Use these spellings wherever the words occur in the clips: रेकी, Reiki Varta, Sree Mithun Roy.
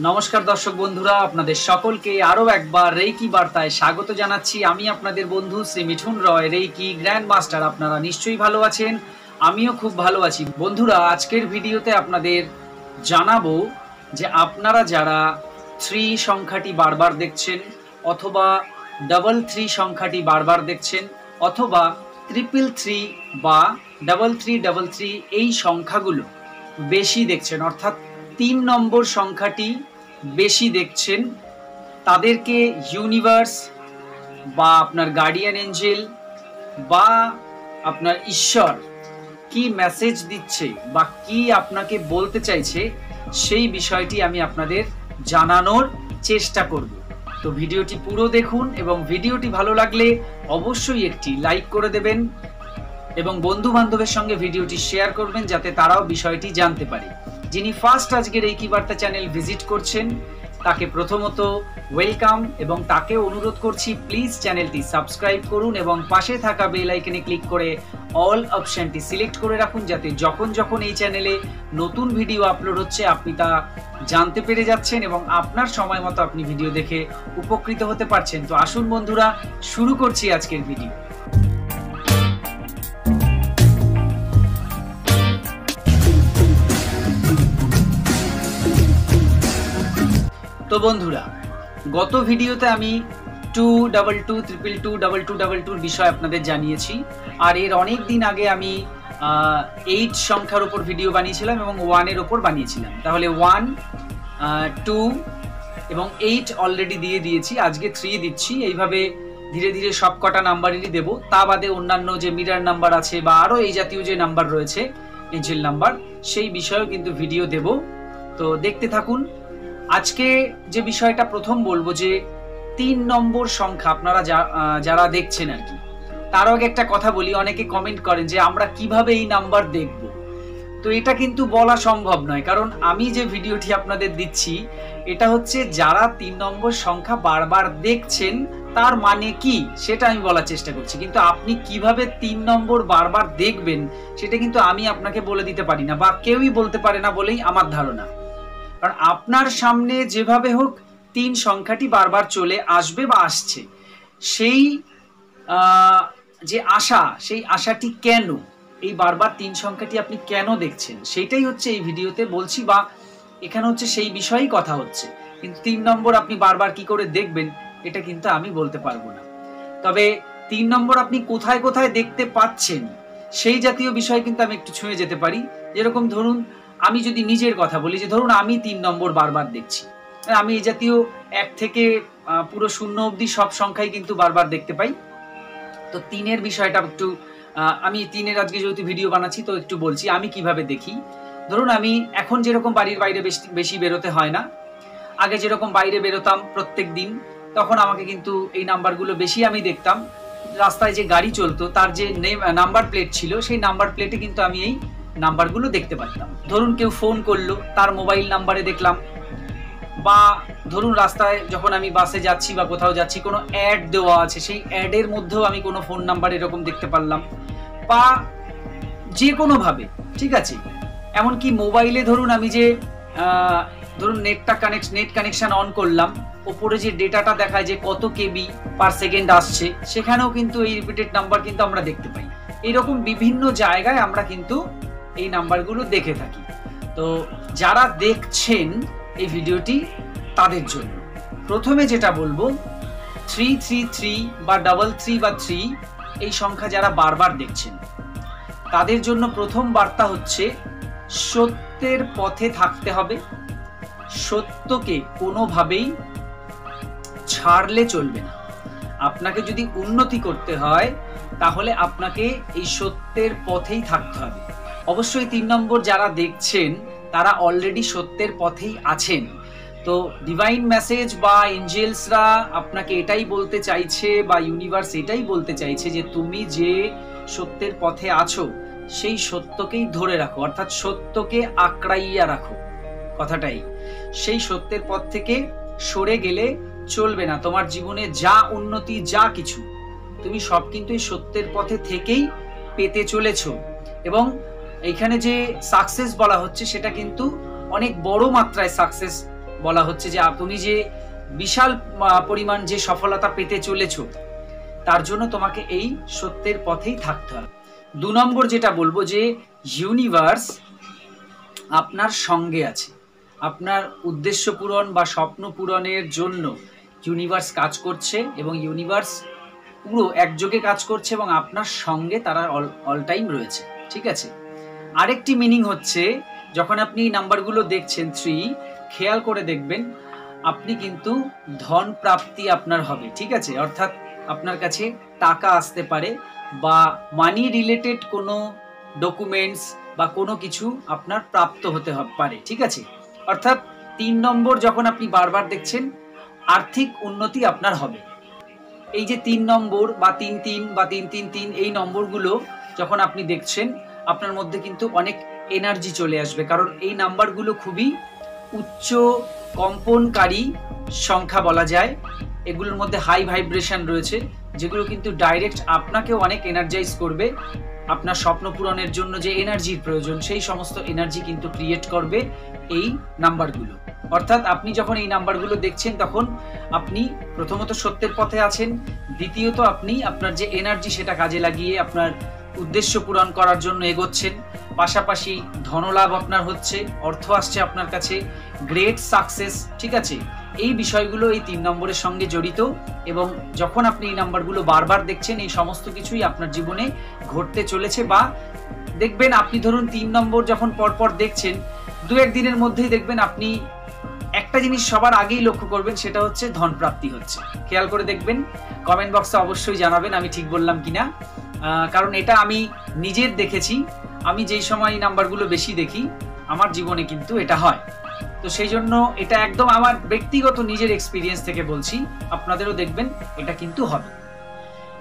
नमस्कार दर्शक बंधुरा आपनादेर सकलके आरो एकबार रेकी बार्ताय स्वागत जानाच्छि। आमी आपनादेर बंधु Shri Mithun Roy रेकी grand master. आपनारा निश्चयई भालो आछेन, आमिओ खूब भालो आछि। बंधुरा आजकेर भिडियोते आपनादेर जानाबो जे आपनारा जारा थ्री संख्याटी बारबार देखछेन अथवा डबल थ्री संख्याटी बारबार देखछेन अथवा ट्रिपल थ्री बा डबल थ्री एई संख्यागुलो बेशी देखछेन अर्थात तीन नम्बर संख्याटी बेशी देखछेन तादेरके यूनिवर्स बा आपनार गार्डियन एंजेल बा आपनार ईश्वर की मैसेज दिच्छे बा की आपनाके बोलते चाइछे सेई विषयटी आमी आपनादेर जानानोर चेष्टा करब। तो भिडियोटी पुरो देखुन एबं भिडियोटी भालो लागले अवश्यई एकटी लाइक करे देबेन एबं बंधु बान्धबेर संगे भिडियोटी शेयर करबेन जाते ताराओ विषयटी जानते पारे। जिनी फार्स्ट आजकेर रेकी बार्ता चैनल भिजिट करछेन ताके प्रथमत वेलकाम एबं ताके अनुरोध करछि प्लिज चैनलटी सबस्क्राइब करुन एबं पाशे थाका बेल आइकने क्लिक करे अल अपशनटी सिलेक्ट करे राखुन जाते जखन जखन एई चैनेले नतुन भिडियो आपलोड होच्छे आपनि ता जानते पेरे जाच्छेन एबं आपनार समय मतो आपनि भिडियो देखे उपकृत होते पारछेन। तो आसुन बंधुरा शुरू करछि आजकेर भिडियो। तो बंधुरा गत भिडियोते आमी 222 222 विषय आपनादेर जानिएछि और एर अनेक दिन आगे आमी 8 संख्यार ऊपर भिडियो बानिएछिलाम एबं 1 एर ऊपर बानिएछिलाम। ताहले 1 2 एबं 8 अलरेडी दिए दिएछि, आजके 3 दिच्छि। एइभावे धीरे धीरे सबकटा नाम्बारेरই देব, ता बादे अन्यान्य जे मिरर नाम्बार आछे बा आरो एइ जातीय जे नाम्बार रयेछे एंजेल नाम्बार सेइ विषयও किन्तु भिडियो देब। तो देखते थाकुन। आज के जे विषयटा प्रथम बोलबो जे तीन नम्बर संख्या आपनारा जारा देखछेन आर कि तार आगे एकटा कथा बोली। अनेके कमेंट करें जे आमरा किभाबे एई नम्बर देखबो, तो एटा किन्तु बला सम्भव नय कारण आमी जे भिडियोटी आपनादेर दिच्छि एटा होच्छे जारा तीन नम्बर संख्या बारबार देखछेन तार माने कि सेटा आमी बोलार चेष्टा करछि, किन्तु आपनि किभाबे तीन नम्बर बारबार देखबेन सेटा किन्तु आमी आपनाके बोले दिते पारि ना बा केउई बोलते पारे ना बोलेई आमार धारणा। कारण आपनार सामने जेभावे होक तीन संख्याटी बार बार चले आसबे बा आसछे सेई आशा आशाटी केन एई बार बार तीन संख्याटी आपनि केन देखछेन सेटाई होच्छे एई भिडियोते बोलछि बा एखाने होच्छे सेई विषयेई कथा होच्छे। किन्तु तीन नम्बर आपनि बार बार कि करे देखबेन एटा किन्तु आमि बोलते पारबो ना। तबे तीन नम्बर आपनि कोथाय कोथाय देखते पाच्छेन सेई जातीय विषय किन्तु आमि एकटु छुঁয়ে যেতে पाরি। एरকম ধরুন आमी जोदि निजेर कथा बोली जे धरुन आमी तीन नम्बर बार बार देखछि, आमी एई जातीय एक थेके पुरो शून्य अब्दि सब संख्याई किन्तु बार बार देखते पाई। तो तीनेर विषयटा एकटु आमी तीनेर आजके जेहेतु भिडियो बानाच्छि तो एकटु बोलछि आमी किभाबे देखि। धरुन आमी एखन जेरकम बाड़िर बाइरे बेशी बेरोते हय ना, आगे जेरकम बाइरे बेरोताम प्रत्येक दिन तखन आमाके किन्तु एई नाम्बारगुलो बेशी आमी देखताम। रास्ताय जे गाड़ी चलतो तार जे नाम्बार प्लेट छिलो सेई नाम्बार प्लेटे किन्तु आमी एई नाम्बारगुलो देखते पारতাম। धरुन केउ फोन करलो तार मोबाइल नम्बरे देखलाम बा धरुन रास्ताय जखन आमी बासे जाচ্ছি বা কোথাও যাচ্ছি কোনো অ্যাড দেওয়া আছে সেই অ্যাডের মধ্যেও আমি কোনো ফোন নাম্বার এরকম দেখতে পারলাম বা যে কোনো ভাবে, ঠিক আছে। এমন কি মোবাইলে ধরুন আমি যে ধরুন নেট কানেকশন অন করলাম উপরে যে ডেটাটা দেখায় যে কত কেবি পার সেকেন্ড আসছে সেখানেও কিন্তু এই রিপিটেড নাম্বার কিন্তু আমরা দেখতে পাই। এই রকম বিভিন্ন জায়গায় আমরা কিন্তু এই নাম্বারগুলো দেখে থাকি। তো যারা দেখছেন এই ভিডিওটি তাদের জন্য প্রথমে যেটা বলবো 333 বা 33 বা 3 এই সংখ্যা যারা বারবার দেখছেন তাদের জন্য প্রথম বার্তা হচ্ছে সত্যের পথে থাকতে হবে, সত্যকে কোনোভাবেই ছাড়লে চলবে না। আপনাকে যদি উন্নতি করতে হয় তাহলে আপনাকে এই সত্যের পথেই থাকতে হবে। अवश्य तीन नम्बर जरा देखें तारा अलरेडी सत्यर पथे ही। तो डिवाइन मैसेज बा एंजेल्सरा आपनाके एटाई बोलते चाइछे बा यूनिवर्स एटाई बोलते चाइछे जे तुमी जे सत्यर पथे आछो सेई सत्यकेई धरे राखो अर्थात सत्यके आकड़ाइया राखो। कथाटाई सेई सत्येर पथ थेके सरे गेले चलबे ना। तोमार जीवने जा उन्नति जा किछु तुमी सब किन्तु एई सत्येर पथे थेकेई पेते चलेछो एबं एखाने जे सक्सेस बला होच्छे सेटा किन्तु अनेक बड़ो मात्राय सक्सेस বলা হচ্ছে যে আপনি যে বিশাল পরিমাণ যে সফলতা পেতে চলেছো তার জন্য তোমাকে এই সত্যের পথেই থাকতে হবে। দু নম্বর যেটা বলবো যে ইউনিভার্স আপনার সঙ্গে আছে, আপনার উদ্দেশ্য পূরণ বা স্বপ্ন পূরণের জন্য ইউনিভার্স কাজ করছে এবং ইউনিভার্স পুরো একযোগে কাজ করছে এবং আপনার সঙ্গে তারা অল টাইম রয়েছে, ঠিক আছে। আরেকটি মিনিং হচ্ছে যখন আপনি নাম্বারগুলো দেখছেন 3 খেয়াল করে দেখবেন আপনি কিন্তু ধন প্রাপ্তি আপনার হবে, ঠিক আছে। অর্থাৎ আপনার কাছে টাকা আসতে পারে বা মানি রিলেটেড কোনো ডকুমেন্টস বা কোনো কিছু আপনার প্রাপ্ত হতে পারে, ঠিক আছে। অর্থাৎ 3 নম্বর যখন আপনি বারবার দেখছেন আর্থিক উন্নতি আপনার হবে। এই যে 3 নম্বর বা 3-3 বা 3-3-3 এই নম্বরগুলো যখন আপনি দেখছেন আপনার মধ্যে কিন্তু অনেক এনার্জি চলে আসবে, কারণ এই নাম্বারগুলো খুবই উচ্চ কম্পনকারী সংখ্যা বলা যায়। এগুলোর মধ্যে হাই ভাইব্রেশন রয়েছে যেগুলো কিন্তু ডাইরেক্ট আপনাকে অনেক এনার্জাইজ করবে, আপনার স্বপ্ন পূরণের জন্য যে এনার্জির প্রয়োজন সেই সমস্ত এনার্জি কিন্তু ক্রিয়েট করবে এই নাম্বারগুলো। অর্থাৎ আপনি যখন এই নাম্বারগুলো দেখছেন তখন আপনি প্রথমত সত্যের পথে আছেন, দ্বিতীয়ত আপনি আপনার যে এনার্জি সেটা কাজে লাগিয়ে আপনার উদ্দেশ্য পূরণ করার জন্য এগোচ্ছেন, পাশাপাশি ধনলাভ আপনার হচ্ছে, অর্থ আসছে আপনার কাছে, গ্রেট সাকসেস, ঠিক আছে। এই বিষয়গুলো এই 3 নম্বরের সঙ্গে জড়িত এবং যখন আপনি এই নাম্বারগুলো বারবার দেখছেন এই সমস্ত কিছুই আপনার জীবনে ঘটতে চলেছে। বা দেখবেন আপনি ধরুন 3 নম্বর যখন পরপর দেখছেন 2-1 দিনের মধ্যেই দেখবেন আপনি একটা জিনিস সবার আগেই লক্ষ্য করবেন, সেটা হচ্ছে ধন প্রাপ্তি হচ্ছে। খেয়াল করে দেখবেন, কমেন্ট বক্সে অবশ্যই জানাবেন আমি ঠিক বললাম কিনা, কারণ এটা আমি নিজের দেখেছি। আমি যেই সময় এই নাম্বারগুলো বেশি দেখি আমার জীবনে কিন্তু এটা হয়, তো সেই জন্য এটা একদম আমার ব্যক্তিগত নিজের এক্সপিরিয়েন্স থেকে বলছি, আপনাদেরও দেখবেন এটা কিন্তু হবে।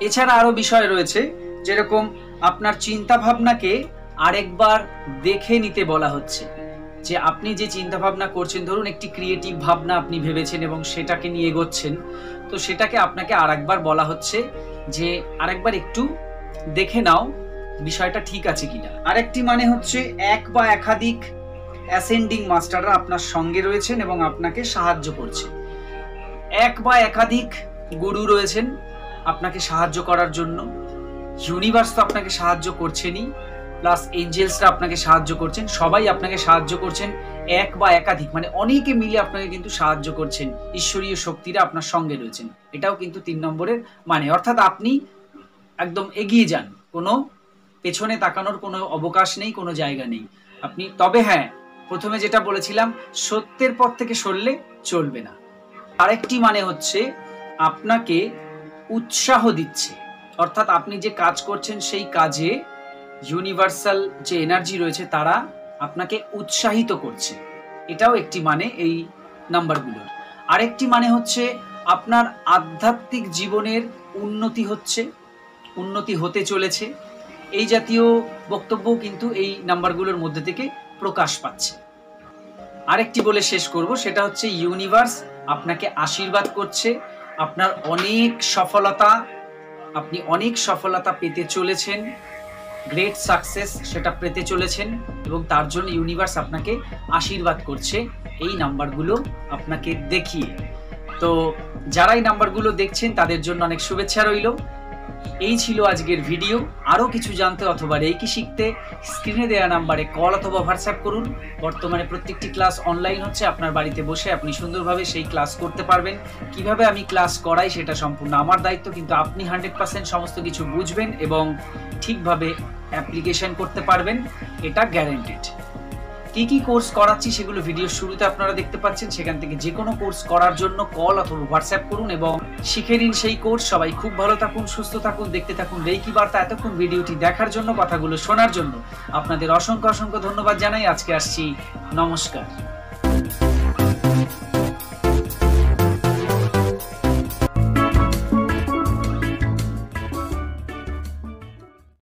এছাড়া আরও বিষয় রয়েছে যেরকম আপনার চিন্তাভাবনাকে আরেকবার দেখে নিতে বলা হচ্ছে, যে আপনি যে চিন্তাভাবনা করছেন ধরুন একটি ক্রিয়েটিভ ভাবনা আপনি ভেবেছেন এবং সেটাকে নিয়ে এগোচ্ছেন, তো সেটাকে আপনাকে আরেকবার বলা হচ্ছে যে আরেকবার একটু দেখে নাও বিষয়টা ঠিক আছে কিনা। আরেকটি মানে হচ্ছে এক বা একাধিক অ্যাসেন্ডিং মাস্টাররা আপনার সঙ্গে রয়েছেন এবং আপনাকে সাহায্য করছে। এক বা একাধিক গুরু রয়েছেন আপনাকে সাহায্য করার জন্য, ইউনিভার্স তো আপনাকে সাহায্য করছেনই, প্লাস এঞ্জেলসরা আপনাকে সাহায্য করছেন, সবাই আপনাকে সাহায্য করছেন, এক বা একাধিক মানে অনেকে মিলে আপনাকে কিন্তু সাহায্য করছেন, ঈশ্বরীয় শক্তিরা আপনার সঙ্গে রয়েছেন। এটাও কিন্তু 3 নম্বরের মানে, অর্থাৎ আপনি একদম এগিয়ে যান, কোনো পেছনে তাকানোর কোনো অবকাশ নেই, কোনো জায়গা নেই আপনি। তবে হ্যাঁ, প্রথমে যেটা বলেছিলাম সত্যের পথ থেকে সরলে চলবে না। আরেকটি মানে হচ্ছে আপনাকে উৎসাহ দিচ্ছে, অর্থাৎ আপনি যে কাজ করছেন সেই কাজে ইউনিভার্সাল যে এনার্জি রয়েছে তারা আপনাকে উৎসাহিত করছে, এটাও একটি মানে এই নাম্বারগুলোর। আরেকটি মানে হচ্ছে আপনার আধ্যাত্মিক জীবনের উন্নতি হচ্ছে, উন্নতি হতে চলেছে, এই জাতীয় বক্তব্য কিন্তু এই নাম্বারগুলোর মধ্যে থেকে প্রকাশ পাচ্ছে। আরেকটি বলে শেষ করব, সেটা হচ্ছে ইউনিভার্স আপনাকে আশীর্বাদ করছে, আপনার অনেক সফলতা, আপনি অনেক সফলতা পেতে চলেছেন, গ্রেট সাকসেস সেটা পেতে চলেছেন এবং তার জন্য ইউনিভার্স আপনাকে আশীর্বাদ করছে এই নাম্বারগুলো আপনাকে দেখিয়ে। তো যারা এই নাম্বারগুলো দেখছেন তাদের জন্য অনেক শুভেচ্ছা রইল। এই ছিল আজকের ভিডিও। আরও কিছু জানতে অথবা রেকি শিখতে স্ক্রিনে দেওয়া নাম্বারে কল অথবা হোয়াটসঅ্যাপ করুন। বর্তমানে প্রত্যেকটি ক্লাস অনলাইন হচ্ছে, আপনার বাড়িতে বসে আপনি সুন্দরভাবে সেই ক্লাস করতে পারবেন। কিভাবে আমি ক্লাস করাই সেটা সম্পূর্ণ আমার দায়িত্ব, কিন্তু আপনি 100% সমস্ত কিছু বুঝবেন এবং ঠিকভাবে অ্যাপ্লিকেশন করতে পারবেন, এটা গ্যারান্টেড। কী কী কোর্স করাচ্ছি সেগুলো ভিডিওর শুরুতে আপনারা দেখতে পাচ্ছেন, সেখান থেকে যে কোনো কোর্স করার জন্য কল অথবা হোয়াটসঅ্যাপ করুন এবং শিখে নিন সেই কোর্স। সবাই খুব ভালো থাকুন, সুস্থ থাকুন, দেখতে থাকুন রেকি বার্তা। এতক্ষণ ভিডিওটি দেখার জন্য, কথাগুলো শোনার জন্য আপনাদের অসংখ্য ধন্যবাদ জানাই। আজকে আসছি, নমস্কার।